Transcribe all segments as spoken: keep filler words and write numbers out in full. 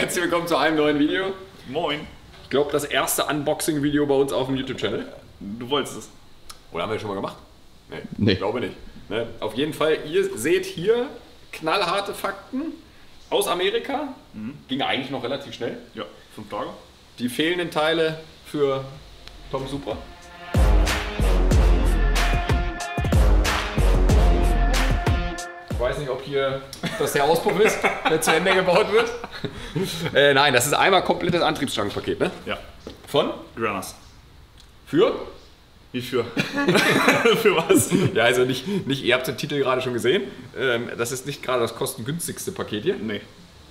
Herzlich willkommen zu einem neuen Video. Moin. Ich glaube, das erste Unboxing-Video bei uns auf dem YouTube-Channel. Du wolltest es. Oder haben wir das schon mal gemacht? Nee, nee. Ich glaube nicht. Ne? Auf jeden Fall, ihr seht hier knallharte Fakten aus Amerika. Mhm. Ging eigentlich noch relativ schnell. Ja, fünf Tage. Die fehlenden Teile für Tom Supra. Ich weiß nicht, ob hier das der Auspuff ist, der zu Ende gebaut wird. äh, nein, das ist einmal komplettes Antriebsstrangpaket, ne? Ja. Von? Grannas. Für? Wie für? Für was? Ja, also nicht, nicht, ihr habt den Titel gerade schon gesehen. Ähm, das ist nicht gerade das kostengünstigste Paket hier. Nee.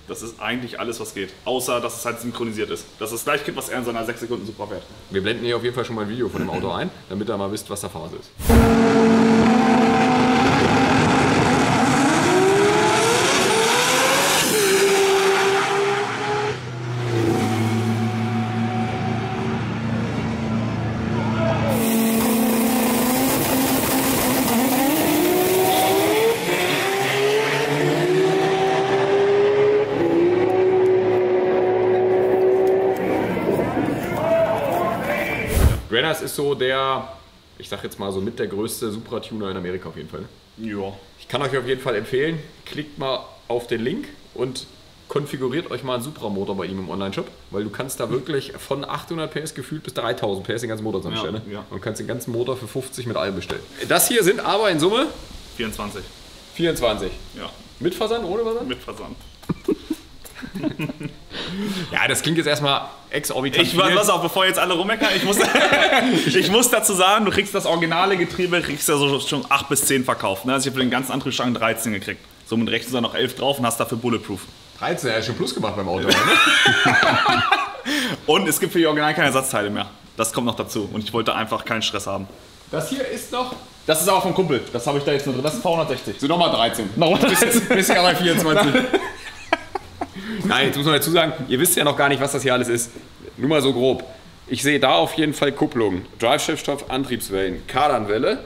Das ist eigentlich alles, was geht. Außer, dass es halt synchronisiert ist. Dass es gleich gibt, was er in seiner sechs Sekunden super fährt. Wir blenden hier auf jeden Fall schon mal ein Video von dem Auto ein, damit ihr mal wisst, was da Phase ist. Grannas ist so der, ich sag jetzt mal so mit der größte Supra-Tuner in Amerika auf jeden Fall. Ja. Ich kann euch auf jeden Fall empfehlen, klickt mal auf den Link und konfiguriert euch mal einen Supra-Motor bei ihm im Online-Shop, weil du kannst da wirklich von achthundert P S gefühlt bis dreitausend P S den ganzen Motor zusammenstellen. Ja, ja. Und kannst den ganzen Motor für fünfzig mit allem bestellen. Das hier sind aber in Summe vierundzwanzig. vierundzwanzig? Ja. Mit Versand, ohne Versand? Mit Versand. Ja, das klingt jetzt erstmal exorbitant. Ich war, was auch, bevor jetzt alle rummeckern, ich muss, ich muss dazu sagen, du kriegst das originale Getriebe, kriegst ja so schon acht bis zehn verkauft. Ne? Also ich habe für den ganzen Antriebsstrang dreizehn gekriegt. So mit rechts sogar noch elf drauf und hast dafür Bulletproof. dreizehn, er hat schon Plus gemacht beim Auto. Ne? Und es gibt für die Original keine Ersatzteile mehr. Das kommt noch dazu und ich wollte einfach keinen Stress haben. Das hier ist noch... Das ist aber vom Kumpel, das habe ich da jetzt nur drin. Das ist V hundertsechzig. So nochmal dreizehn. Nochmal dreizehn. Bisschen aber vierundzwanzig. Nein, jetzt muss man dazu sagen, ihr wisst ja noch gar nicht, was das hier alles ist. Nur mal so grob. Ich sehe da auf jeden Fall Kupplung, Drive-Schiffstoff, Antriebswellen, Kardanwelle,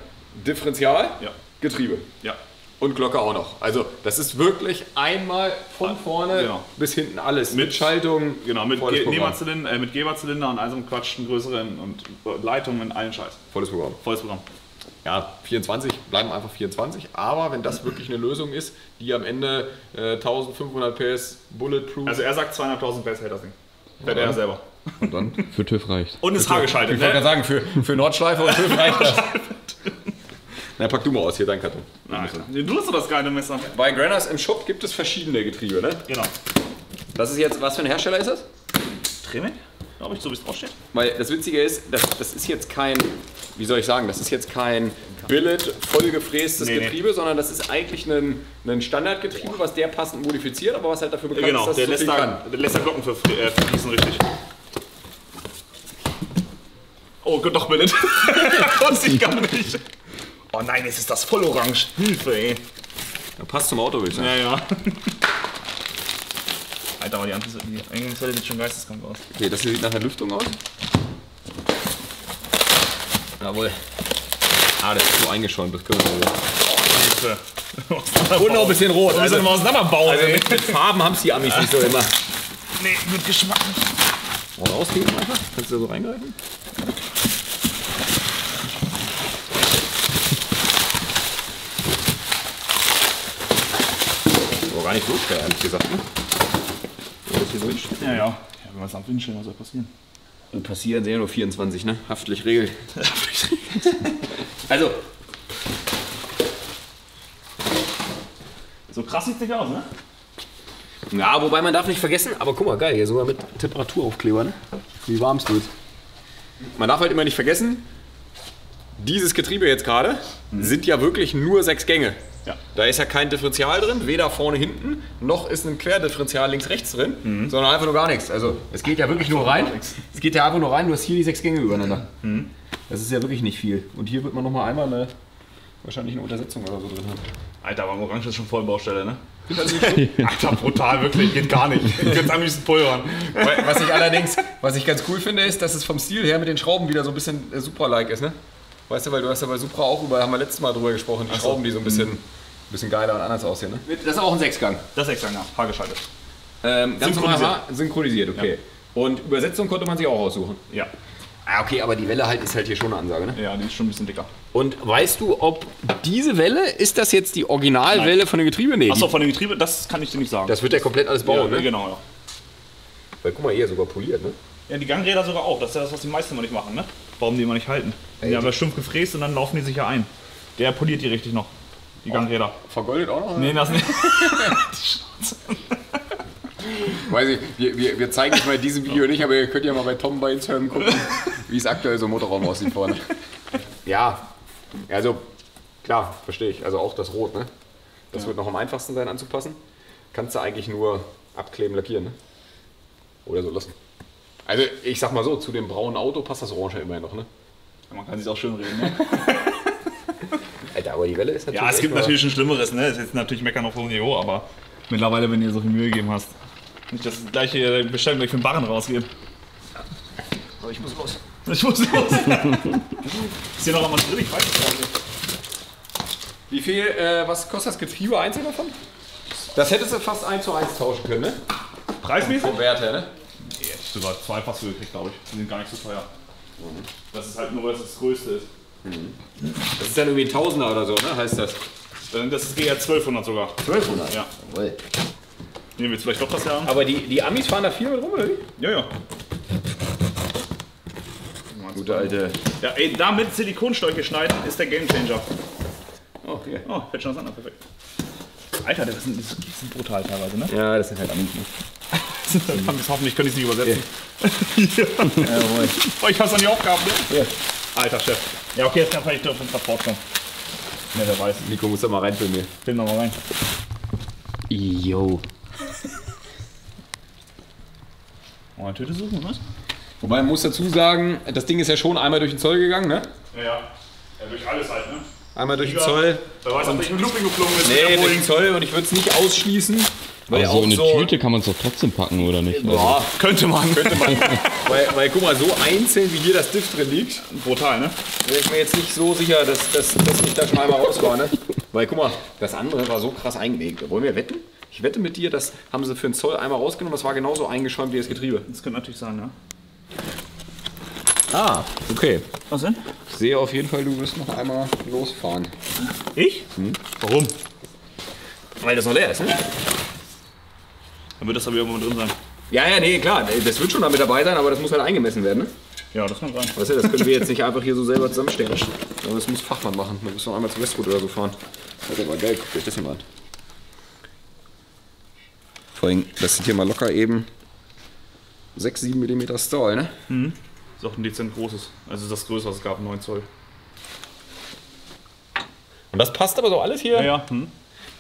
Differential, ja. Getriebe. Ja. Und Glocke auch noch. Also das ist wirklich einmal von vorne genau. bis hinten alles. Mit, mit Schaltung, genau, mit, Ge Geberzylinder, äh, mit Geberzylinder und all so einem Quatsch, einen größeren und Leitungen und allen Scheiß. Volles Programm. Volles Programm. Ja, vierundzwanzig, bleiben einfach vierundzwanzig, aber wenn das wirklich eine Lösung ist, die am Ende äh, eintausendfünfhundert P S Bulletproof... Also er sagt zweihunderttausend P S hält das Ding. Fährt er selber. Und dann für TÜV reicht. Und ist haargeschaltet. Ich wollte gerade sagen, für, für Nordschleife und TÜV reicht das. Na, pack du mal aus, hier dein Karton. Nein, du hast doch das geile Messer. Bei Grannas im Shop gibt es verschiedene Getriebe, ne? Genau. Das ist jetzt, was für ein Hersteller ist das? Trimeck? Glaube ich, so wie es draufsteht. Weil das Witzige ist, das, das ist jetzt kein, wie soll ich sagen, das ist jetzt kein Billet, vollgefrästes nee, Getriebe, nee. sondern das ist eigentlich ein, ein Standardgetriebe, was der passend modifiziert, aber was halt dafür bekannt genau, ist, dass es so viel kann. Genau, der lässt da Glocken für, äh, verfließen, richtig. Oh Gott, doch Billet. Wusste ich gar nicht. Oh nein, jetzt ist das voll orange. Hilfe, ey. Ja, passt zum Auto, würde ich sagen. Ja, ja. Alter, aber die Eingangszelle sieht schon geisteskrank aus. Okay, das hier sieht nach der Lüftung aus. Jawohl. Ah, das ist so eingeschäumt, das können wir so. Oh, Hilfe. Und noch ein bisschen rot. Also, also, auseinanderbauen. Also mit, mit Farben haben es die Amis ja. nicht so immer. Nee, mit Geschmack nicht. Oh, rausheben einfach. Kannst du da so reingreifen? Oh, gar nicht so schwer, ehrlich gesagt, ne? Ja, ja, ja. Wenn wir es am Windschirm, was soll passieren? Und passieren sehen nur vierundzwanzig, ne? Haftlich regelt. Also. So krass sieht es nicht aus, ne? Ja, wobei man darf nicht vergessen, aber guck mal, geil, hier sogar mit Temperaturaufkleber, ne? Wie warm es wird. Man darf halt immer nicht vergessen, dieses Getriebe jetzt gerade mhm. sind ja wirklich nur sechs Gänge. Ja. Da ist ja kein Differential drin, weder vorne, hinten, noch ist ein Querdifferential links, rechts drin, mhm. sondern einfach nur gar nichts. Also es geht ja wirklich nur rein, es geht ja einfach nur rein, du hast hier die sechs Gänge übereinander. Mhm. Das ist ja wirklich nicht viel. Und hier wird man nochmal einmal eine, wahrscheinlich eine Untersetzung oder so drin haben. Alter, aber Orange ist schon voll Baustelle, ne? Alter, brutal, wirklich, geht gar nicht. Ich könnte es am liebsten pulvern. Was ich allerdings, was ich ganz cool finde, ist, dass es vom Stil her mit den Schrauben wieder so ein bisschen Supra-like ist, ne? Weißt du, weil du hast ja bei Supra auch über, haben wir letztes Mal drüber gesprochen, die so. Schrauben, die so ein bisschen, ein bisschen geiler und anders aussehen, ne? Das ist auch ein Sechsgang. Das ist Sechsgang, ja, haargeschaltet. Ähm, ganz normal synchronisiert, okay. Ja. Und Übersetzung konnte man sich auch aussuchen. Ja. Ah, okay, aber die Welle halt ist halt hier schon eine Ansage, ne? Ja, die ist schon ein bisschen dicker. Und weißt du, ob diese Welle, ist das jetzt die Originalwelle? Nein. Von dem Getriebe? Nee. Achso, von dem Getriebe, das kann ich dir nicht sagen. Das wird ja komplett alles bauen, ja, ne? Genau, ja. Weil guck mal, hier sogar poliert, ne? Ja, die Gangräder sogar auch. Das ist ja das, was die meisten mal nicht machen, ne? Warum die immer nicht halten? Ey, die haben ja stumpf gefräst und dann laufen die sich ja ein. Der poliert die richtig noch, die Gangräder. Oh, vergoldet auch noch? Nee, das nicht. Weiß ich, wir, wir, wir zeigen es mal in diesem Video nicht, aber ihr könnt ja mal bei Tom bei Instagram gucken, wie es aktuell so im Motorraum aussieht vorne. Ja, also klar, verstehe ich. Also auch das Rot, ne? Das ja. wird noch am einfachsten sein anzupassen. Kannst du eigentlich nur abkleben, lackieren, ne? Oder so lassen. Also ich sag mal so, zu dem braunen Auto passt das Orange ja immerhin noch, ne? Ja, man kann sich auch schön reden, ne? Alter, aber die Welle ist natürlich... Ja, es gibt natürlich ein Schlimmeres, ne? Ist jetzt natürlich Meckern auf hohem Niveau, aber mittlerweile, wenn ihr so viel Mühe gegeben hast. Nicht das gleiche Bestellung gleich für den Barren rausgeben. So, ich muss los. Ich muss los. Ist hier noch einmal drin? Ich weiß es nicht. Wie viel, äh, was kostet das Getriebe einzeln davon? Das hättest du fast eins zu eins tauschen können, ne? Preismäßig? Vom Wert her, ne? Nee, hättest du sogar zwei fast gekriegt, glaube ich. Die sind gar nicht so teuer. Mhm. Das ist halt nur, weil es das Größte ist. Mhm. Das ist dann irgendwie ein Tausender oder so, ne? Heißt das? Das ist eher zwölfhundert sogar. zwölfhundert? Ja. Jawohl. Nehmen wir jetzt vielleicht doch das Jahr an. Aber die, die Amis fahren da viel mit rum, oder wie? Ja, ja. Gute alte. Ja, ey, damit Silikonschläuche schneiden ist der Gamechanger. Oh, okay. Oh, fällt schon was anderes. Perfekt. Alter, das sind, das sind brutal teilweise, ne? Ja, das sind halt Amis. Hoffentlich können die es nicht übersetzen. Yeah. ja. ja, oh, ich hab's an die Aufgabe, ne? Yeah. Alter, Chef. Ja, okay, jetzt kann vielleicht auf den Transport kommen. Ne, wer weiß. Nico muss da mal rein für mich. Film da mal rein. Jo. Oh, eine Tüte suchen, was? Wobei man muss dazu sagen, das Ding ist ja schon einmal durch den Zoll gegangen, ne? Ja, ja. Ja, durch alles halt, ne? Einmal durch den Zoll. Da weiß man nicht, mit Looping geflogen ist. Nee, durch den Zoll, und ich würde es nicht ausschließen. Weil also auch eine so eine Tüte kann man es doch trotzdem packen, oder nicht? Boah, also könnte man. Könnte man. weil, weil guck mal, so einzeln wie hier das Diff drin liegt. Brutal, ne? Wäre ich mir jetzt nicht so sicher, dass, dass, dass ich da schon einmal raus war, ne? Weil guck mal, das andere war so krass eingelegt. Wollen wir wetten? Ich wette mit dir, das haben sie für den Zoll einmal rausgenommen, das war genauso eingeschäumt wie das Getriebe. Das könnte natürlich sein, ja. Ah, okay. Was denn? Ich sehe auf jeden Fall, du wirst noch einmal losfahren. Ich? Hm? Warum? Weil das noch leer ist, ne? Dann wird das aber irgendwo drin sein. Ja, ja, nee, klar, das wird schon damit dabei sein, aber das muss halt eingemessen werden, ne? Ja, das kann sein. Weißt du, das können wir jetzt nicht einfach hier so selber zusammenstellen. Das muss Fachmann machen, da müssen wir einmal zum Westgut oder so fahren. Das war geil, guckt euch das mal an. Vor allem, das sind hier mal locker eben sechs, sieben Millimeter Stahl, ne? Mhm. Ist auch ein dezent großes, also das größte, was es gab, neun Zoll. Und das passt aber so alles hier? Ja, ja. Hm.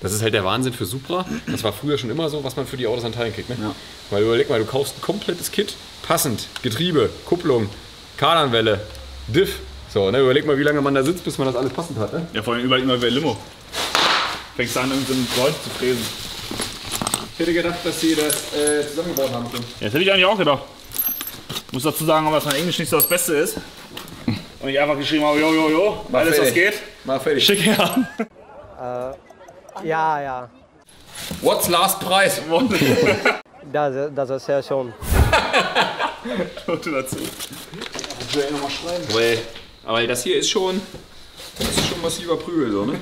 Das ist halt der Wahnsinn für Supra. Das war früher schon immer so, was man für die Autos an Teilen kriegt, ne? Ja. Weil überleg mal, du kaufst ein komplettes Kit, passend, Getriebe, Kupplung, Kardanwelle, Diff. So, ne? Überleg mal, wie lange man da sitzt, bis man das alles passend hat, ne? Ja, vor allem überleg mal bei Limo. Fängst du an, irgendeinen Leute zu fräsen. Ich hätte gedacht, dass sie das äh, zusammengebaut haben können. Ja, das hätte ich eigentlich auch gedacht. Ich muss dazu sagen, dass mein Englisch nicht so das Beste ist. Und ich einfach geschrieben habe, jo, jo, jo, Mach alles fertig. Was geht. Mach fertig. Schick her an. Äh, ja, ja. What's last price? das, das ist ja schon. Tote dazu. Ich will ja nochmal schreiben. Weil, aber das hier ist schon, das ist schon massiver Prügel, so, ne?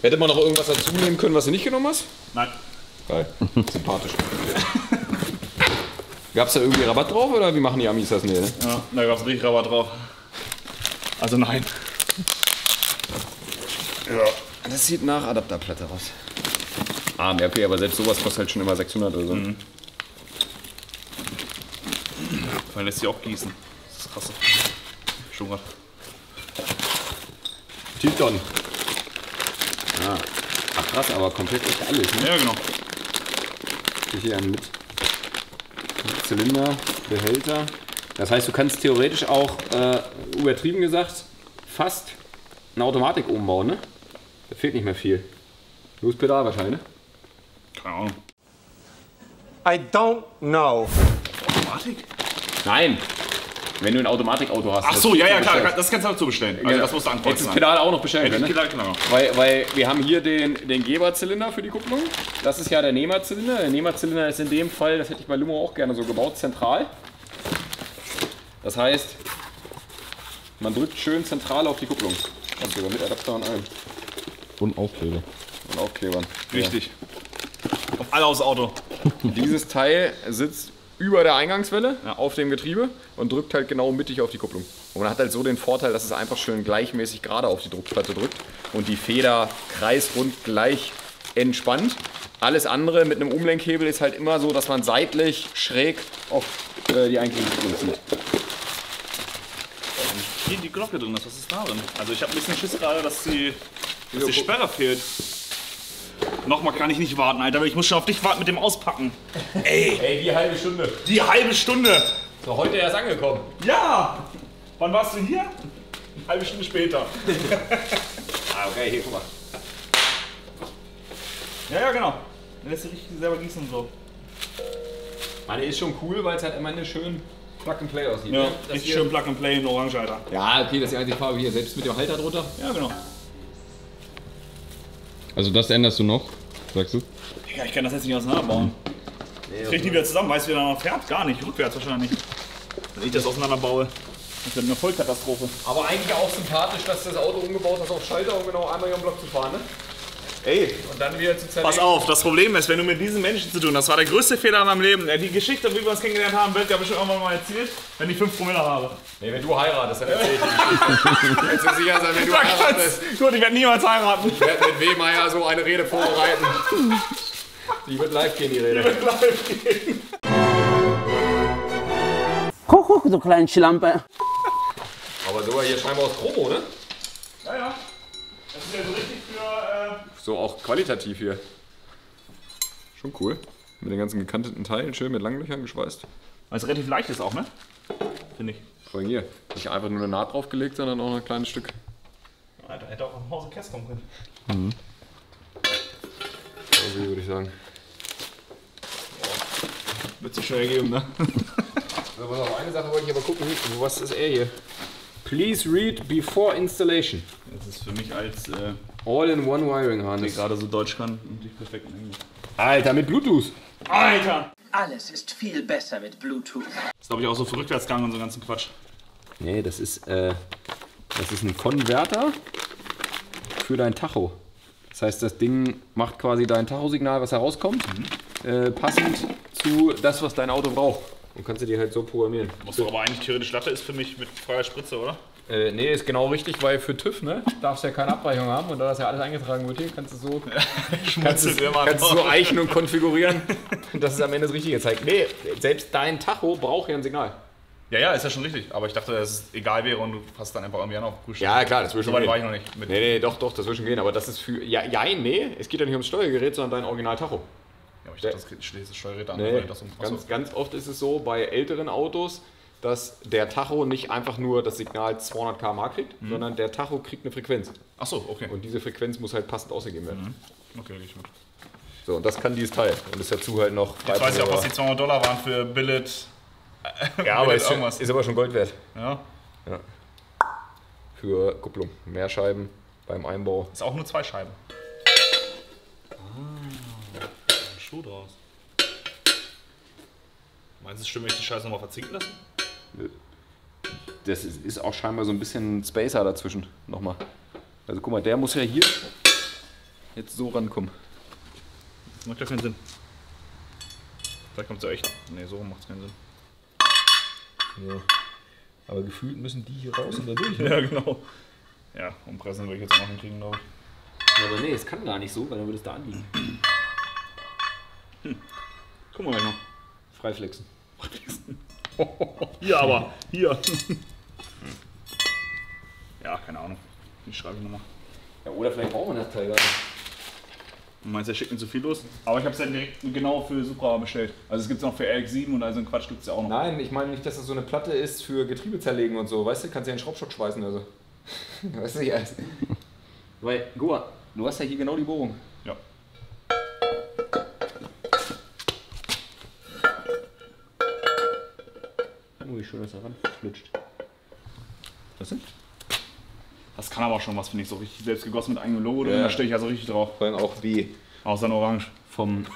Hätte man noch irgendwas dazu nehmen können, was du nicht genommen hast? Nein. Geil. Sympathisch. Gab's da irgendwie Rabatt drauf, oder wie machen die Amis das? Nee, ne? Ja, da gab's richtig Rabatt drauf. Also nein. Ja. Das sieht nach Adapterplatte aus. Ah, ja, okay, aber selbst sowas kostet halt schon immer sechshundert oder so. Mhm. Man lässt sie auch gießen. Das ist krass. Schon mal. Titon. Ah. Ach krass, aber komplett echt alles, ne? Ja, genau. Ich hier einen mit Zylinder, Behälter. Das heißt, du kannst theoretisch auch, äh, übertrieben gesagt, fast eine Automatik umbauen, ne? Da fehlt nicht mehr viel. Los Pedal wahrscheinlich, ne? Keine Ahnung. I don't know. Automatik? Nein. Wenn du ein Automatikauto hast. Ach so, ja, ja, klar, das kannst du dazu bestellen. Also ja, das musst du ankreuzen. Hättest das Pedal auch noch bestellen können, ne? Pedal, genau. Weil, weil wir haben hier den, den Geberzylinder für die Kupplung. Das ist ja der Nehmerzylinder. Der Nehmerzylinder ist in dem Fall, das hätte ich bei Limo auch gerne so gebaut, zentral. Das heißt, man drückt schön zentral auf die Kupplung. Und sogar mit Adapter und allem. Und Aufkleber. Und Aufklebern. Richtig. Ja. Auf alle aufs Auto. Dieses Teil sitzt über der Eingangswelle, ja, auf dem Getriebe und drückt halt genau mittig auf die Kupplung. Und man hat halt so den Vorteil, dass es einfach schön gleichmäßig gerade auf die Druckplatte drückt und die Feder kreisrund gleich entspannt. Alles andere mit einem Umlenkhebel ist halt immer so, dass man seitlich schräg auf äh, die Eingangswelle zieht. Hier die Glocke drin ist, was ist da drin? Also ich habe ein bisschen Schiss gerade, dass die, dass die Sperre fehlt. Nochmal kann ich nicht warten, Alter, aber ich muss schon auf dich warten mit dem Auspacken. Ey! Ey, die halbe Stunde. Die halbe Stunde! So, heute erst angekommen. Ja! Wann warst du hier? Halbe Stunde später. Ah, okay, hier, guck mal. Ja, ja, genau. Dann lässt du richtig selber gießen und so. Meine ist schon cool, weil es halt immer eine schön Plug and Play aussieht. Ja, richtig schön Plug and Play in Orange, Alter. Ja, okay, das ist die einzige Farbe hier, selbst mit dem Halter drunter. Ja, genau. Also das änderst du noch, sagst du? Ja, ich kann das jetzt nicht auseinanderbauen. Nee, das krieg ich nie wieder zusammen, weißt du, wie der fährt? Gar nicht, rückwärts wahrscheinlich. Wenn ich das auseinanderbaue, das wird eine Vollkatastrophe. Aber eigentlich auch sympathisch, dass das Auto umgebaut ist auf Schalter, um genau einmal hier am Block zu fahren, ne? Ey, und dann wieder zu zerlegen. Pass auf, das Problem ist, wenn du mit diesen Menschen zu tun hast, das war der größte Fehler in meinem Leben. Die Geschichte, wie wir uns kennengelernt haben, wird ja bestimmt irgendwann mal erzählt, wenn ich fünf Promille habe. Nee, wenn du heiratest, dann erzähl ich die Geschichte. Kannst du sicher sein, wenn du heiratest. Gut, ich werde niemals heiraten. Ich werde mit Wehmeier so eine Rede vorbereiten. Die wird live gehen, die Rede. Die wird live gehen. Guck, guck, du kleine Schlampe. Aber sogar hier scheinbar aus Chromo, ne? Ja, ja. Das ist ja so richtig für... Äh so auch qualitativ hier. Schon cool. Mit den ganzen gekanteten Teilen, schön mit Langlöchern geschweißt. Weil es relativ leicht ist auch, ne? Finde ich. Vor allem hier. Nicht einfach nur eine Naht draufgelegt, sondern auch ein kleines Stück. Alter, hätte auch nach Hause Käst kommen können. Mhm. Also würde ich sagen. Wird sich schon ergeben, ne? Also, pass auf, eine Sache wollte ich aber gucken. Was ist er hier? Please read before installation. Das ist für mich als äh, All-in-One Wiring Harness. Der gerade so Deutsch kann und ich perfekt in Englisch. Alter, mit Bluetooth! Alter! Alles ist viel besser mit Bluetooth. Das ist glaube ich auch so für Rückwärtsgang und so ganzen Quatsch. Nee, das ist, äh, das ist ein Konverter für dein Tacho. Das heißt, das Ding macht quasi dein Tacho-Signal, was herauskommt, mhm, äh, passend zu das, was dein Auto braucht. Und kannst du die halt so programmieren. Musst du aber eigentlich theoretisch Latte ist für mich mit freier Spritze, oder? Äh, nee, ist genau richtig, weil für TÜV, ne, darfst du ja keine Abweichung haben und da das ja alles eingetragen wird hier, kannst du so, kannst du, kannst so eichen und konfigurieren, dass es am Ende das Richtige zeigt. Nee, selbst dein Tacho braucht ja ein Signal. Ja, ja, ist ja schon richtig, aber ich dachte, dass es egal wäre und du passt dann einfach irgendwie an auf Prüfstand. Ja, klar, das würde schon gehen. So weit war ich noch nicht mit. Nee, nee, doch, doch, das würde schon gehen, aber das ist für, ja, ja, nee, es geht ja nicht ums Steuergerät, sondern dein Original-Tacho. Aber ich dachte, das schließt das Steuerräder an. Nee, das ganz, ganz oft ist es so bei älteren Autos, dass der Tacho nicht einfach nur das Signal zweihundert Kilometer pro Stunde kriegt, mhm, sondern der Tacho kriegt eine Frequenz. Ach so, okay. Und diese Frequenz muss halt passend ausgegeben werden. Mhm. Okay, ich mit. So, und das kann dieses Teil. Und ist dazu halt noch... Jetzt weiß ich auch, was die zweihundert Dollar waren für Billet. Ja, aber ist, schon, ist aber schon Gold wert. Ja. Ja. Für Kupplung. Mehr Scheiben beim Einbau. Ist auch nur zwei Scheiben. Schuh draus. Meinst du, es stimmt, wenn ich die Scheiße nochmal verzinken lasse? Das ist, ist auch scheinbar so ein bisschen Spacer dazwischen nochmal. Also guck mal, der muss ja hier jetzt so rankommen. Das macht ja keinen Sinn. Vielleicht kommt es ja echt. Ne, so macht es keinen Sinn. Ja. Aber gefühlt müssen die hier raus und da durch. Ja, genau. Ja, umpressen würde ich jetzt auch noch hinkriegen, glaube ich. Aber nee, es kann gar nicht so, weil dann würde es da anliegen. Hm. Gucken wir gleich noch. Freiflexen. Freiflexen. Hier aber, hier. Ja, keine Ahnung. Den schreibe ich nochmal. Ja, oder vielleicht brauchen wir das Teil gar nicht. Du meinst, der schickt mir zu viel los? Aber ich habe es ja direkt genau für Supra bestellt. Also es gibt es noch für R X sieben und also ein Quatsch gibt es ja auch noch. Nein, ich meine nicht, dass das so eine Platte ist für Getriebe zerlegen und so. Weißt du, kannst ja einen Schraubstock schweißen oder so. Weißt du nicht alles. Weil, Goa, du hast ja hier genau die Bohrung. Ja. nicht schön, dass er ranflutscht. Was denn? Das kann aber schon was, finde ich, so richtig selbst gegossen mit eigenem Logo, ja. Da stehe ich also richtig drauf. Vor allem auch wie. Außer in Orange. Vom,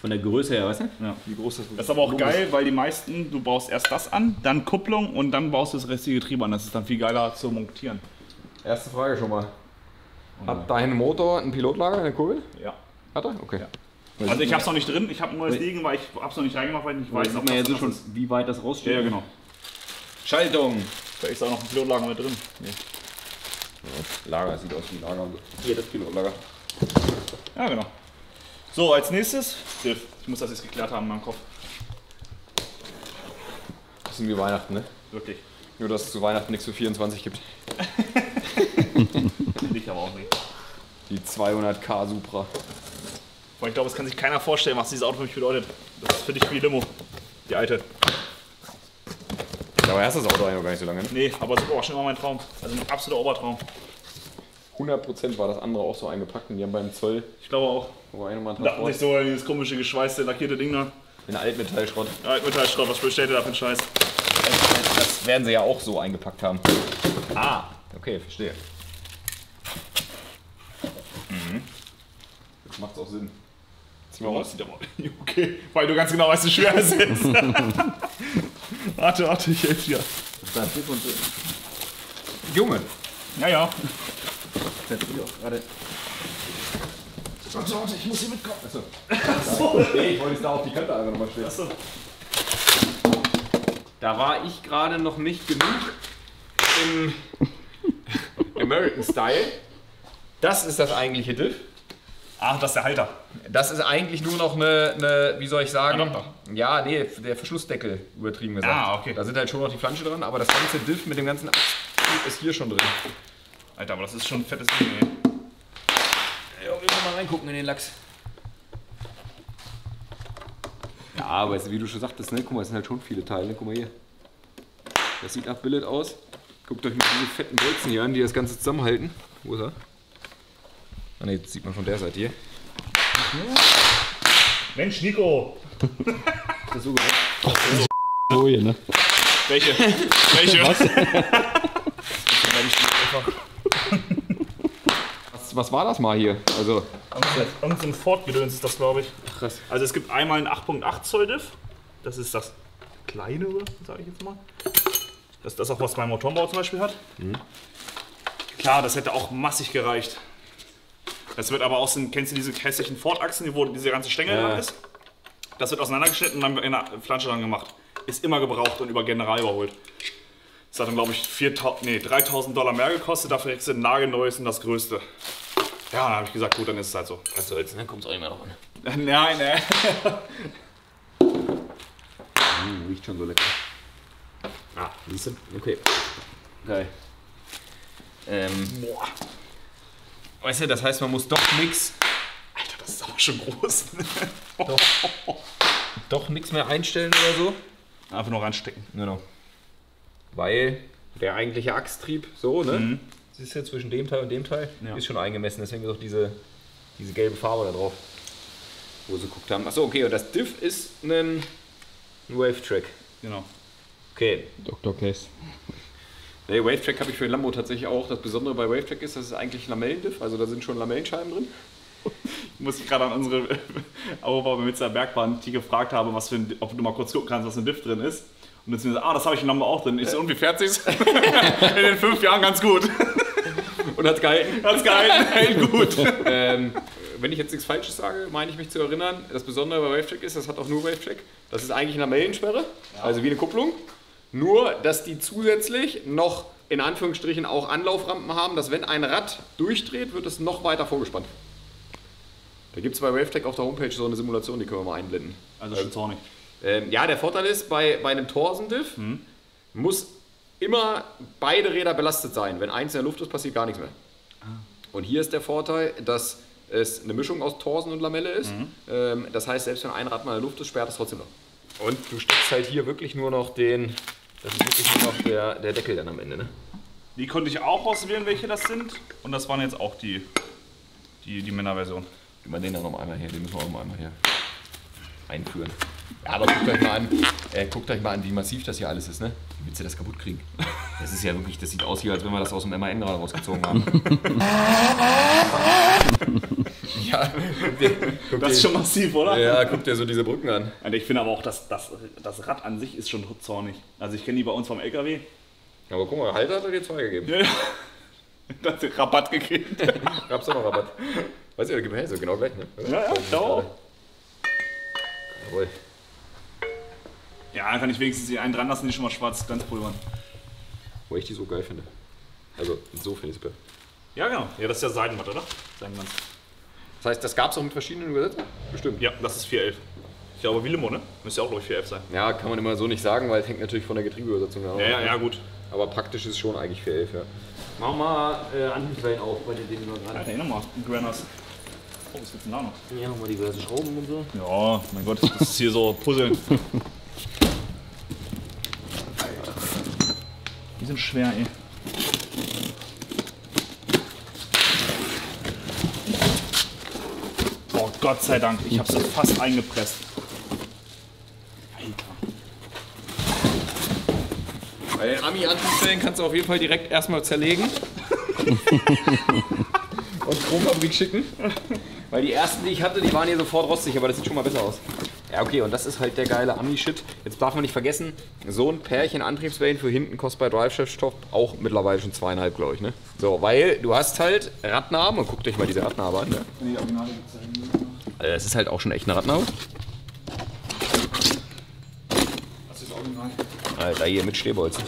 von der Größe her, weißt du? Ja. Wie groß das ist. Das ist aber auch Logo geil, weil die meisten, du baust erst das an, dann Kupplung und dann baust du das restliche Getriebe an. Das ist dann viel geiler zu montieren. Erste Frage schon mal. Hat dein Motor ein Pilotlager, eine Kurbel? Ja. Hat er? Okay. Ja. Also ich hab's noch nicht drin, ich habe ein neues Liegen, weil ich hab's noch nicht reingemacht, weil ich nicht weiß, ob das jetzt schon, wie weit das raussteht. Ja, genau. Schaltung! Da ist auch noch ein Pilotlager mit drin. Nee. Ja, Lager sieht aus wie ein Lager. Hier, das Pilotlager. Ja, genau. So, als nächstes, Griff. Ich muss das jetzt geklärt haben in meinem Kopf. Das ist wie Weihnachten, ne? Wirklich. Nur, dass es zu Weihnachten nichts für vierundzwanzig gibt. Ich aber auch nicht. Die zweihundert K Supra. Ich glaube, es kann sich keiner vorstellen, was dieses Auto für mich bedeutet. Das ist für dich wie Limo. Die alte. Ja, aber erst das Auto eigentlich noch gar nicht so lange. Ne? Nee, aber Supra war schon immer mein Traum. Also ein absoluter Obertraum. hundert Prozent war das andere auch so eingepackt und die haben beim Zoll. Ich glaube auch. Da hatten sich so dieses komische, geschweißte, lackierte Ding da. In Altmetallschrott. Altmetallschrott, was bestellt ihr da für einen Scheiß? Das, das werden sie ja auch so eingepackt haben. Ah, okay, verstehe. Mhm. Jetzt macht's auch Sinn. Zieh mal raus. Okay, weil du ganz genau weißt, wie schwer es ist. Warte, warte, ich helfe dir. Junge. Ja, ja. Das ich auch gerade. Warte, warte, ich muss hier mitkommen. Achso. Achso. Nee, ich wollte es da auf die Kante einfach nochmal stellen. Achso. Da war ich gerade noch nicht genug im American Style. Das ist das eigentliche Diff. Ach, das ist der Halter. Das ist eigentlich nur noch eine, eine wie soll ich sagen? Adapter. Ja, nee, der Verschlussdeckel, übertrieben gesagt. Ah, okay. Da sind halt schon noch die Flansche dran, aber das ganze Diff mit dem ganzen Abzug ist hier schon drin. Alter, aber das ist schon ein fettes Ding, ey. Ja, wir müssen mal reingucken in den Lachs. Ja, aber wie du schon sagtest, ne? Guck mal, es sind halt schon viele Teile. Guck mal hier. Das sieht nach Billet aus. Guckt euch mal diese fetten Bolzen hier an, die das Ganze zusammenhalten. Wo ist er? Ah ne, das sieht man von der Seite hier. Mensch, Nico! Ist das so geil? Das ist so hier, ne? Welche? Welche? Was? was, was war das mal hier? Also. Irgend so ein Ford-Gedöns ist das, glaube ich. Krass. Also es gibt einmal ein acht Komma acht Zoll Diff. Das ist das kleinere, sage ich jetzt mal. Das ist das auch, was mein Motorenbau zum Beispiel hat. Mhm. Klar, das hätte auch massig gereicht. Das wird aber aus den, kennst du diese hässlichen Ford-Achsen, wo diese ganze Stängel ja. dran ist? Das wird auseinandergeschnitten und dann in der Flansche dran gemacht. Ist immer gebraucht und über General überholt. Das hat dann, glaube ich, nee, dreitausend Dollar mehr gekostet, dafür kriegst du ein nagelneues und das größte. Ja, dann habe ich gesagt, gut, dann ist es halt so. Was soll's, dann kommt es auch nicht mehr noch an. Nein, nein. mm, riecht schon so lecker. Ah, siehst du? Okay. Geil. Ähm. Boah. Weißt du, das heißt, man muss doch nix. Alter, das ist auch schon groß. Ne? Doch, doch nichts mehr einstellen oder so. Einfach nur ranstecken. Genau. Weil der eigentliche Achstrieb, so, ne? Mhm. Siehst du, zwischen dem Teil und dem Teil, ja. Ist schon eingemessen. Deswegen ist auch diese, diese gelbe Farbe da drauf, wo sie geguckt haben. Achso, okay, und das Diff ist ein, ein WaveTrack. Genau. Okay. Doktor Case. Nee, WaveTrack habe ich für den Lambo tatsächlich auch. Das Besondere bei WaveTrack ist, das ist eigentlich ein Lamellendiff, also da sind schon Lamellenscheiben drin. Ich muss gerade an unsere Europa-Mitzer Bergbahn, die gefragt habe, was für ein, ob du mal kurz gucken kannst, was für ein Diff drin ist. Und jetzt gesagt, ah, das habe ich im Lambo auch drin. Ich so, und wie fährt sich's? In den fünf Jahren ganz gut. Und hat's gehalten? Hat's gehalten, hält gut. ähm, wenn ich jetzt nichts Falsches sage, meine ich mich zu erinnern, das Besondere bei WaveTrack ist, das hat auch nur WaveTrack. Das ist eigentlich eine Lamellensperre, ja. Also wie eine Kupplung. Nur, dass die zusätzlich noch in Anführungsstrichen auch Anlauframpen haben, dass wenn ein Rad durchdreht, wird es noch weiter vorgespannt. Da gibt es bei WaveTrack auf der Homepage so eine Simulation, die können wir mal einblenden. Also schon zornig. Ähm, ja, der Vorteil ist, bei, bei einem Torsen-Diff hm. muss immer beide Räder belastet sein. Wenn eins in der Luft ist, passiert gar nichts mehr. Ah. Und hier ist der Vorteil, dass es eine Mischung aus Torsen und Lamelle ist. Mhm. Ähm, das heißt, selbst wenn ein Rad mal in der Luft ist, sperrt es trotzdem noch. Und du steckst halt hier wirklich nur noch den... Das ist wirklich nur noch der, der Deckel dann am Ende, ne? Die konnte ich auch auswählen, welche das sind. Und das waren jetzt auch die, die, die Männerversion. Gib mal den dann noch einmal her, den müssen wir auch noch einmal her einführen. Ja, aber guckt euch mal an, äh, guckt euch mal an, wie massiv das hier alles ist, ne? Wie willst du das kaputt kriegen? Das ist ja wirklich, das sieht aus hier, als wenn wir das aus dem M A N gerade rausgezogen haben. Ja, dir, das ist dir, schon massiv, oder? Ja, guck dir so diese Brücken an. Also ich finde aber auch, dass das, das Rad an sich ist schon zornig. Also ich kenne die bei uns vom L K W. Aber guck mal, Halter hat er dir zwei gegeben. Ja, ja. Das hat dir Rabatt gegeben. Gab's auch noch Rabatt. Weißt du, da gibt es so genau gleich, ne? Oder? Ja, ja, dauer. Jawohl. Ja, dann kann ich wenigstens die einen dran lassen, die schon mal schwarz ganz pulvern. Wo ich die so geil finde. Also, so finde ich es. Ja, genau. Ja, das ist ja Seidenmatt, oder? Seidenmatt. Das heißt, das gab es auch mit verschiedenen Übersetzungen? Bestimmt. Ja, das ist vier elf. Ich glaube, wie Limo, ne? Müsste ja auch, glaube ich, vier elf sein. Ja, kann man immer so nicht sagen, weil es hängt natürlich von der Getriebeübersetzung an. Ja, ja, ja, gut. Aber praktisch ist es schon eigentlich vier elf, ja. Mach mal äh, Anhängseln auf bei den Dingen gerade. Alter, nochmal. Grannas. Oh, was gibt's denn da noch? Ja, nochmal diverse Schrauben und so. Ja, mein Gott, das ist hier so Puzzeln. Die sind schwer, ey. Oh, Gott sei Dank, ich habe sie fast eingepresst. Alter. Bei den Ami-Antriebsstellen kannst du auf jeden Fall direkt erstmal zerlegen. Und Chromfabrik schicken. Weil die ersten, die ich hatte, die waren hier sofort rostig, aber das sieht schon mal besser aus. Ja, okay, und das ist halt der geile Ami-Shit. Jetzt darf man nicht vergessen, so ein Pärchen Antriebswellen für hinten kostet bei Drive-Chef-Stoff auch mittlerweile schon zweieinhalb, glaube ich, ne? So, weil du hast halt Radnaben, und guckt euch mal diese Radnabe an, ne? Also das ist halt auch schon echt eine Radnabe. Das ist original. Alter, hier mit Stehbolzen.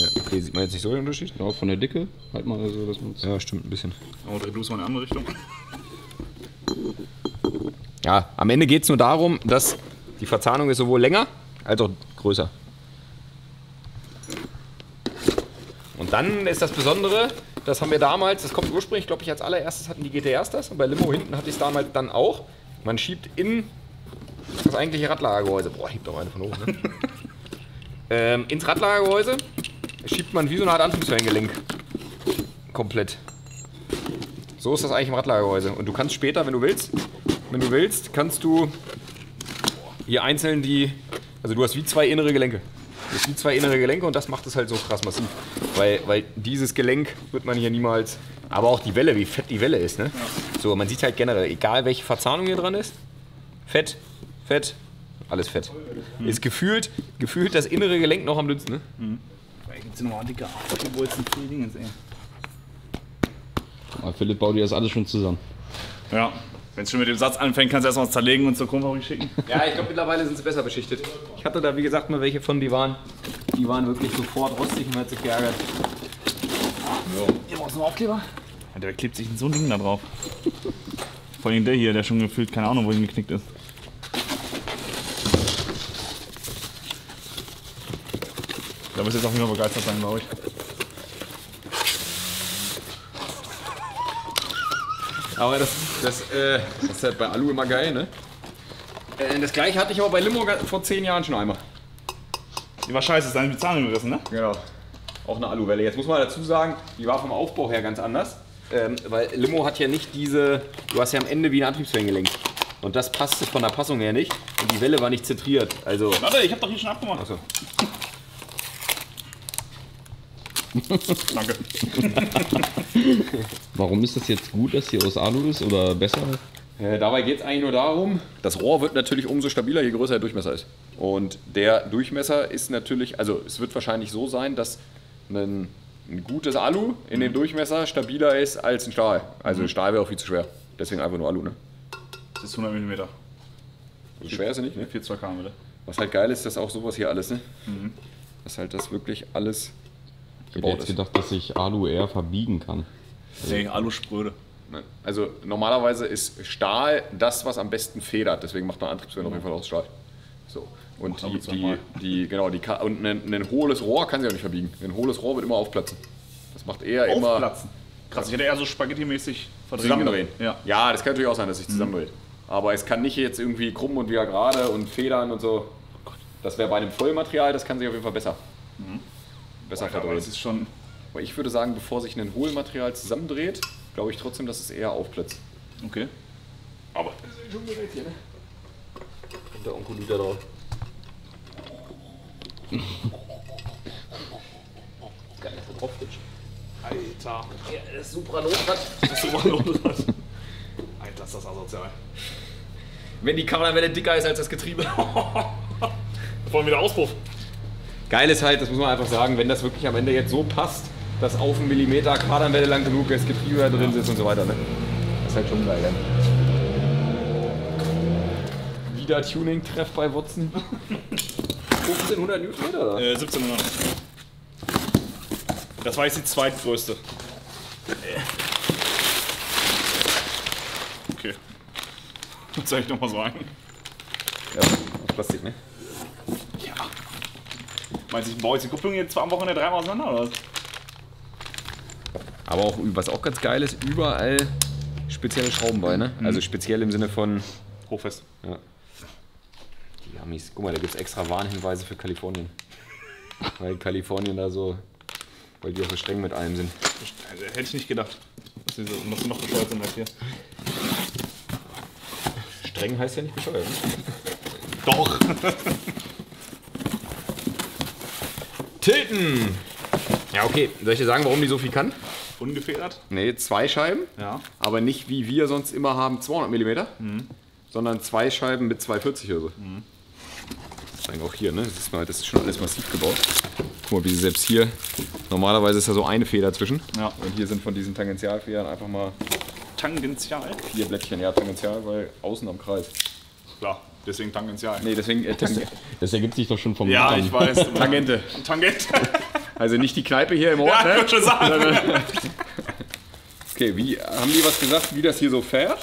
Ja, okay, sieht man jetzt nicht so den Unterschied? Genau, von der Dicke halt mal so, dass man... Ja, stimmt, ein bisschen. Aber dreh bloß mal in eine andere Richtung. Ja, am Ende geht es nur darum, dass die Verzahnung ist sowohl länger als auch größer. Und dann ist das Besondere, das haben wir damals, das kommt ursprünglich, glaube ich, als allererstes hatten die G T Rs das und bei Limo hinten hatte ich es damals dann auch. Man schiebt in das eigentliche Radlagergehäuse, boah, hebt doch eine von oben, ne? ähm, ins Radlagergehäuse schiebt man wie so eine Art Antriebswellengelenk komplett. So ist das eigentlich im Radlagergehäuse und du kannst später, wenn du willst, Wenn du willst, kannst du hier einzeln die, also du hast wie zwei innere Gelenke. Du hast wie zwei innere Gelenke und das macht es halt so krass massiv. Weil, weil dieses Gelenk wird man hier niemals, aber auch die Welle, wie fett die Welle ist, ne? Ja. So, man sieht halt generell, egal welche Verzahnung hier dran ist, fett, fett, alles fett. Mhm. Ist gefühlt, gefühlt das innere Gelenk noch am dünnsten, ne? Mhm. Da gibt es nochmal dicke Aufgebolzen, viele Dinge sehen. Aber Philipp baut dir das alles schon zusammen. Ja. Wenn es schon mit dem Satz anfängt, kannst du erstmal zerlegen und zur Chromfabrik schicken. Ja, ich glaube mittlerweile sind sie besser beschichtet. Ich hatte da wie gesagt mal welche von, die waren, die waren wirklich sofort rostig und hat sich geärgert. Jo. Hier brauchst du einen Aufkleber? Ja, der klebt sich in so ein Ding da drauf. Vor allem der hier, der schon gefühlt keine Ahnung wohin geknickt ist. Da müsst ihr jetzt auch immer begeistert sein, glaube ich. Aber das, das, äh, das ist halt bei Alu immer geil, ne? Äh, das gleiche hatte ich aber bei Limo vor zehn Jahren schon einmal. Die war scheiße, ist eine Zahnung gerissen, ne? Genau. Auch eine Aluwelle. Jetzt muss man dazu sagen, die war vom Aufbau her ganz anders. Ähm, weil Limo hat ja nicht diese, du hast ja am Ende wie ein Antriebswellengelenk. Und das passte von der Passung her nicht. Und die Welle war nicht zentriert. Also. Warte, ich hab doch hier schon abgemacht. Achso. Danke. Warum ist das jetzt gut, dass hier aus Alu ist oder besser? Äh, dabei geht es eigentlich nur darum, das Rohr wird natürlich umso stabiler, je größer der Durchmesser ist. Und der Durchmesser ist natürlich, also es wird wahrscheinlich so sein, dass ein, ein gutes Alu in dem Durchmesser stabiler ist als ein Stahl. Also mhm. Stahl wäre auch viel zu schwer. Deswegen einfach nur Alu, ne? Das ist hundert Millimeter. So schwer ist er nicht, ne? vier Komma zwei Kilogramm, bitte. Was halt geil ist, dass auch sowas hier alles, ne? Mhm. Dass halt das wirklich alles... Ich hätte jetzt gedacht, dass ich Alu eher verbiegen kann. Deswegen also, Alu spröde. Also normalerweise ist Stahl das, was am besten federt. Deswegen macht man Antriebswellen mhm. auf jeden Fall aus Stahl. So. Und die, die, die, genau, die, und ein, ein hohles Rohr kann sie auch nicht verbiegen. Ein hohles Rohr wird immer aufplatzen. Das macht eher aufplatzen. immer... Aufplatzen? Krass, ich hätte eher so spaghettimäßig verdrehen. Zusammendrehen. Ja. ja, das kann natürlich auch sein, dass sich zusammendreht. Mhm. Aber es kann nicht jetzt irgendwie krumm und wieder gerade und federn und so. Das wäre bei einem Vollmaterial, das kann sich auf jeden Fall besser. Mhm. Besser verdreht. Das ist schon. Aber ich würde sagen, bevor sich ein Hohlmaterial zusammendreht, glaube ich trotzdem, dass es eher aufplatzt. Okay. Aber. Das ist schon berät hier, ne? Kommt der Onkel wieder drauf. Geil, dass der drauf rutscht. Alter. Ja, das Supra-Notrad. Das Supra-Notrad. Alter, das ist das asozial. Wenn die Kamerawelle dicker ist als das Getriebe. Vor allem wieder Auspuff. Geil ist halt, das muss man einfach sagen, wenn das wirklich am Ende jetzt so passt, dass auf einen Millimeter Kardanwelle lang genug das Getriebe da drin sitzt und so weiter. Ne? Das ist halt schon geil. Ne? Wieder Tuning-Treff bei Watson. fünfzehnhundert Newtonmeter da? Äh, siebzehnhundert. Das war jetzt die zweitgrößte. Okay. Das soll ich nochmal sagen. Ja, aus Plastik, ne? Ja. Meinst du, ich baue jetzt die Kupplung jetzt am Wochenende dreimal auseinander oder was? Aber auch, was auch ganz geil ist, überall spezielle Schraubenbeine. Mhm. Also speziell im Sinne von... Hochfest. Ja. Die Amis. Guck mal, da gibt es extra Warnhinweise für Kalifornien. Weil Kalifornien da so... Weil die auch so streng mit allem sind. Also, hätte ich nicht gedacht, dass sie so, dass sie noch bescheuert sind als hier. Streng heißt ja nicht bescheuert. Doch! Tilten! Ja, okay. Soll ich dir sagen, warum die so viel kann? Ungefedert? Nee, zwei Scheiben. Ja. Aber nicht wie wir sonst immer haben, zweihundert Millimeter. Mhm. Sondern zwei Scheiben mit zweihundertvierzig oder so. Mhm. Das ist eigentlich auch hier, ne? Das ist, mal, das ist schon alles massiv gebaut. Guck mal, wie sie selbst hier. Normalerweise ist da so eine Feder zwischen. Ja. Und hier sind von diesen Tangentialfedern einfach mal. Tangential? Vier Blättchen, ja, tangential, weil außen am Kreis. Klar, deswegen tangential. Nee, deswegen. Äh, tang das ergibt sich doch schon vom. Ja, Namen. Ich weiß. Tangente. Tangente. Also nicht die Kneipe hier im Ort, ja, ne? Ich schon sagen. Okay, wie, haben die was gesagt, wie das hier so fährt?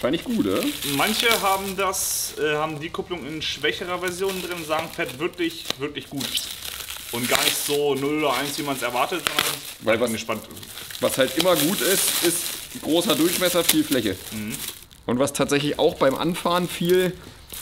Wahrscheinlich gut, oder? Manche haben das, äh, haben die Kupplung in schwächerer Version drin und sagen, fährt wirklich, wirklich gut. Und gar nicht so null oder eins, wie man es erwartet, sondern weil was, gespannt. Was halt immer gut ist, ist großer Durchmesser, viel Fläche. Mhm. Und was tatsächlich auch beim Anfahren viel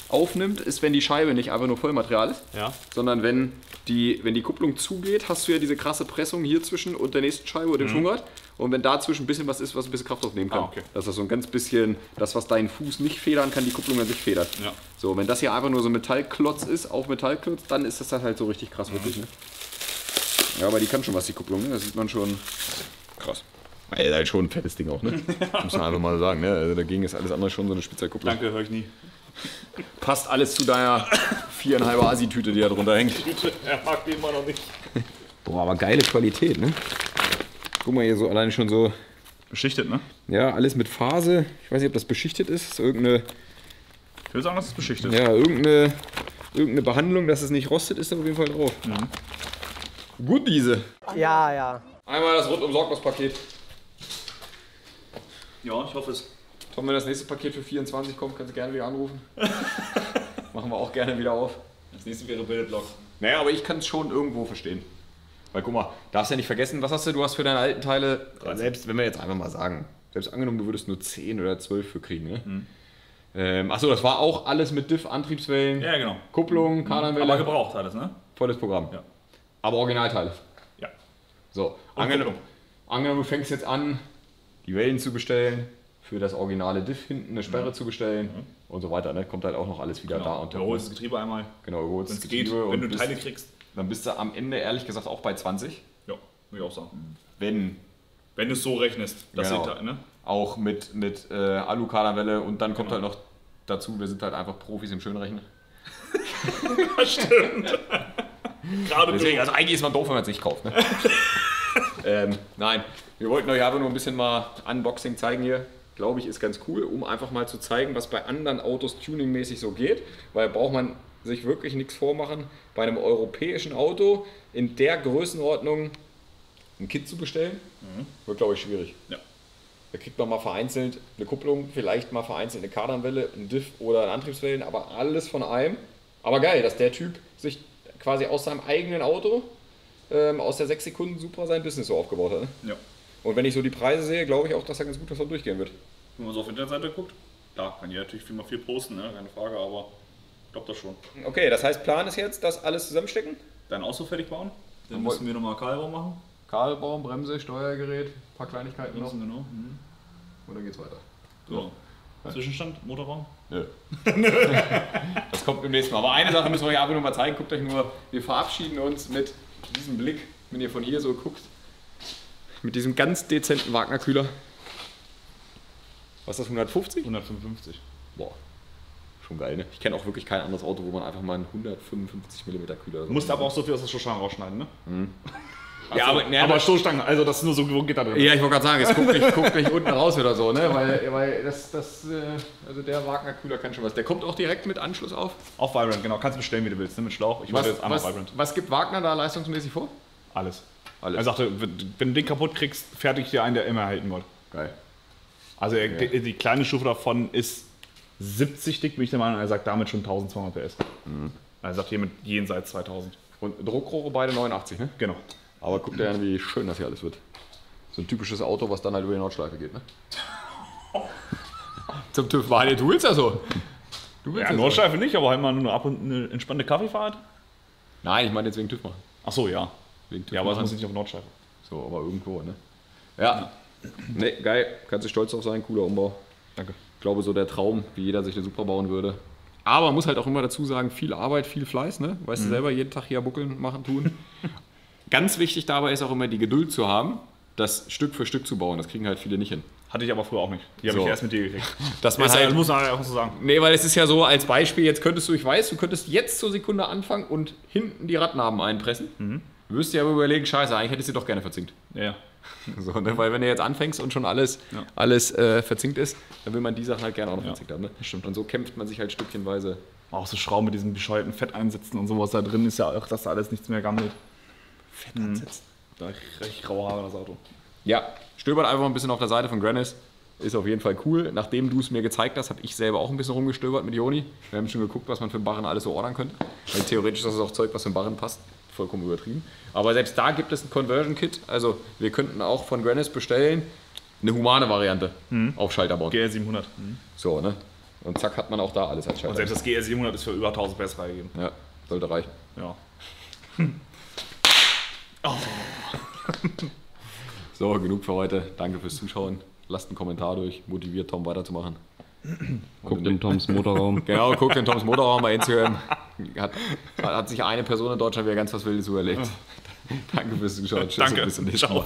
aufnimmt, ist, wenn die Scheibe nicht einfach nur Vollmaterial ist, ja. Sondern wenn die, wenn die Kupplung zugeht, hast du ja diese krasse Pressung hier zwischen und der nächsten Scheibe und dem mhm. Schwungrad. Und wenn dazwischen ein bisschen was ist, was ein bisschen Kraft aufnehmen kann. Ah, okay. Dass das so ein ganz bisschen, das was deinen Fuß nicht federn kann, die Kupplung an sich federt. Ja. So, wenn das hier einfach nur so ein Metallklotz ist, auf Metallklotz, dann ist das dann halt so richtig krass mhm. wirklich. Ne? Ja, aber die kann schon was, die Kupplung, ne? Das sieht man schon. Krass. Ey, das ist schon ein fettes Ding auch, ne? Muss man einfach mal sagen, ne? Also dagegen ist alles andere schon so eine Spitzerkupplung. Danke, höre ich nie. Passt alles zu deiner viereinhalber Asi-Tüte, die da drunter hängt. Er mag die immer noch nicht. Boah, aber geile Qualität, ne? Guck mal hier so, alleine schon so... Beschichtet, ne? Ja, alles mit Phase. Ich weiß nicht, ob das beschichtet ist. Ist irgendeine... Ich würde sagen, das ist beschichtet. Ja, irgendeine, irgendeine Behandlung, dass es nicht rostet, ist da auf jeden Fall drauf. Mhm. Gut, diese. Ja, ja. Einmal das Rundum-Sorglos-Paket. Ja, ich hoffe es. Tom, wenn das nächste Paket für vierundzwanzig kommt, kannst du gerne wieder anrufen. Machen wir auch gerne wieder auf. Das nächste wäre Bildblock. Naja, aber ich kann es schon irgendwo verstehen. Weil guck mal, darfst ja nicht vergessen, was hast du, du hast für deine alten Teile, selbst wenn wir jetzt einfach mal sagen, selbst angenommen, du würdest nur zehn oder zwölf für kriegen, ne? Mhm. Ähm, achso, das war auch alles mit Diff, Antriebswellen, ja, genau. Kupplung, Kardanwelle. Aber gebraucht alles, ne? Volles Programm. Ja. Aber Originalteile. Ja. So, angenommen, angenommen, du fängst jetzt an, die Wellen zu bestellen, für das originale Diff hinten eine Sperre mhm. zu bestellen mhm. und so weiter, ne? Kommt halt auch noch alles wieder genau. da und da. Du holst das Getriebe einmal. Genau, du holst das Getriebe. Geht, und wenn du Teile kriegst. Dann bist du am Ende ehrlich gesagt auch bei zwanzig. Ja, würde ich auch sagen. Wenn. Wenn du es so rechnest, das genau. Sieht da, ne? Auch mit, mit äh, Alu-Kardanwelle und dann kommt genau. halt noch dazu, wir sind halt einfach Profis im Schönrechnen. Das stimmt. Gerade deswegen, also eigentlich ist man doof, wenn man es nicht kauft. Ne? ähm, nein, wir wollten euch aber nur ein bisschen mal Unboxing zeigen hier. Glaube ich, ist ganz cool, um einfach mal zu zeigen, was bei anderen Autos tuningmäßig so geht. Weil braucht man sich wirklich nichts vormachen, bei einem europäischen Auto in der Größenordnung ein Kit zu bestellen, mhm. wird glaube ich schwierig. Ja. Da kriegt man mal vereinzelt eine Kupplung, vielleicht mal vereinzelt eine Kardanwelle, ein Diff oder eine Antriebswellen, aber alles von einem. Aber geil, dass der Typ sich quasi aus seinem eigenen Auto, ähm, aus der sechs Sekunden Supra sein Business so aufgebaut hat. Ne? Ja. Und wenn ich so die Preise sehe, glaube ich auch, dass da ganz gut was durchgehen wird. Wenn man so auf der Internetseite guckt, da kann jeder natürlich viel mal viel posten, ne? Keine Frage, aber... Ich glaube das schon. Okay, das heißt, Plan ist jetzt, das alles zusammenstecken? Dann auch so fertig bauen. Dann, Dann müssen wir nochmal Kabelbaum machen. Kabelbaum, Bremse, Steuergerät, ein paar Kleinigkeiten noch. Genau. Mhm. Und dann geht's weiter. So. Zwischenstand, Motorraum? Nö. Das kommt im nächsten Mal. Aber eine Sache müssen wir euch einfach nur mal zeigen. Guckt euch nur, wir verabschieden uns mit diesem Blick, wenn ihr von hier so guckt. Mit diesem ganz dezenten Wagner-Kühler. Was ist das, hundertfünfzig? hundertfünfundfünfzig. Boah, schon geil, ne? Ich kenne auch wirklich kein anderes Auto, wo man einfach mal einen hundertfünfundfünfzig Millimeter Kühler... Musst aber auch so viel aus der Stoßstange rausschneiden, ne? Mhm. Also, ja, aber, ne, aber Stoßstange, also das ist nur so geht da drin. Ja, ich wollte gerade sagen, jetzt guckt nicht, guckt nicht unten raus oder so, ne? Weil, weil das, das, also der Wagner-Kühler kann schon was. Der kommt auch direkt mit Anschluss auf? Auf Vibrant, genau. Kannst du bestellen, wie du willst, ne? Mit Schlauch. Ich was, jetzt einmal was, Vibrant. Was gibt Wagner da leistungsmäßig vor? Alles. Alles. Er sagte, wenn du den kaputt kriegst, fertig dir einen, der immer halten wollte. Geil. Also er, ja. Die kleine Stufe davon ist siebzig dick, bin ich der Meinung, er sagt damit schon tausendzweihundert P S. Mhm. Er sagt hier mit jenseits zweitausend. Und Druckrohre beide neunundachtzig, ne? Genau. Aber guck dir an, wie schön das hier alles wird. So ein typisches Auto, was dann halt über die Nordschleife geht, ne? Zum TÜV, Wahnsinn, du willst ja so. Du willst ja, ja Nordschleife so. Nicht, aber halt mal nur ab und eine entspannte Kaffeefahrt. Nein, ich meine jetzt wegen TÜV machen. Ach so, ja. Wegen TÜV ja, aber es muss nicht auf Nordschleife. So, aber irgendwo, ne? Ja. Ne, geil. Kannst du stolz drauf sein. Cooler Umbau. Danke. Ich glaube, so der Traum, wie jeder sich den Supra bauen würde. Aber man muss halt auch immer dazu sagen, viel Arbeit, viel Fleiß, ne? Weißt mhm. du selber, jeden Tag hier buckeln, machen, tun. Ganz wichtig dabei ist auch immer die Geduld zu haben, das Stück für Stück zu bauen. Das kriegen halt viele nicht hin. Hatte ich aber früher auch nicht. Die habe so. Ich erst mit dir gekriegt. Das man halt, muss man halt auch so sagen. Nee, weil es ist ja so, als Beispiel, jetzt könntest du, ich weiß, du könntest jetzt zur Sekunde anfangen und hinten die Radnaben einpressen. Mhm. Du wirst dir aber überlegen, scheiße, eigentlich hättest du doch gerne verzinkt. Ja. So, ne? Weil wenn du jetzt anfängst und schon alles, ja. alles äh, verzinkt ist, dann will man die Sachen halt gerne auch noch ja. verzinkt haben. Ne? Stimmt. Und so kämpft man sich halt stückchenweise. Auch so Schrauben mit diesen bescheuerten Fetteinsätzen und sowas da drin ist ja auch, dass da alles nichts mehr gammelt. Fett ansetzen. Da habe ich richtig raue Haare, das Auto. Ja, stöbert einfach ein bisschen auf der Seite von Grannas. Ist auf jeden Fall cool. Nachdem du es mir gezeigt hast, habe ich selber auch ein bisschen rumgestöbert mit Joni. Wir haben schon geguckt, was man für einen Barren alles so ordern könnte. Weil theoretisch ist das auch Zeug, was für einen Barren passt. Vollkommen übertrieben. Aber selbst da gibt es ein Conversion-Kit. Also wir könnten auch von Grannas bestellen eine humane Variante mhm. auf Schalter bauen. G R siebenhundert. Mhm. So, ne? Und zack, hat man auch da alles als Schalter. Und selbst das G R siebenhundert ist für über tausend P S freigegeben. Ja, sollte reichen. Ja. Oh. So, genug für heute. Danke fürs Zuschauen. Lasst einen Kommentar durch. Motiviert Tom weiterzumachen. Guckt in Toms Motorraum. Genau, guckt in Toms Motorraum bei Instagram. Hat, hat sich eine Person in Deutschland wieder ganz was Wildes überlegt. Danke fürs Zuschauen. Tschüss. Danke. Und bis zum nächsten Mal.